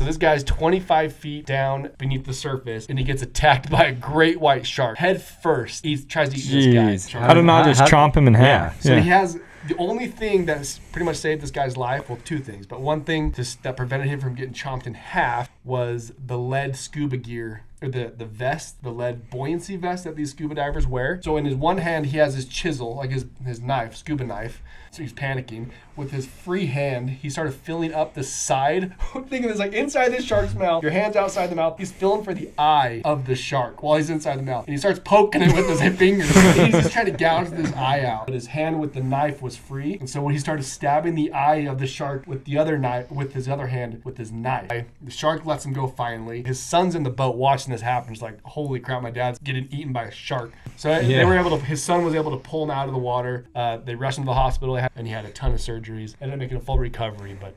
So this guy's 25 feet down beneath the surface, and he gets attacked by a great white shark head first. He tries to eat this guy. How did I just chomp him in half? Yeah. So he has the only thing that's pretty much saved this guy's life. Well, two things, but one thing that prevented him from getting chomped in half was the lead scuba gear. Or the vest, the lead buoyancy vest that these scuba divers wear. So in his one hand, he has his chisel, like his knife, scuba knife. So he's panicking. With his free hand, he started filling up the side. I'm thinking this like inside this shark's mouth. Your hand's outside the mouth. He's filling for the eye of the shark while he's inside the mouth. And he starts poking it with his fingers. He's just trying to gouge this eye out. But his hand with the knife was free. And so when he started stabbing the eye of the shark with the other knife, with his other hand, with his knife, the shark lets him go finally. His son's in the boat watching this happens, like, holy crap, my dad's getting eaten by a shark. So they were able to, his son was able to pull him out of the water. They rushed him to the hospital, and he had a ton of surgeries. Ended up making a full recovery, but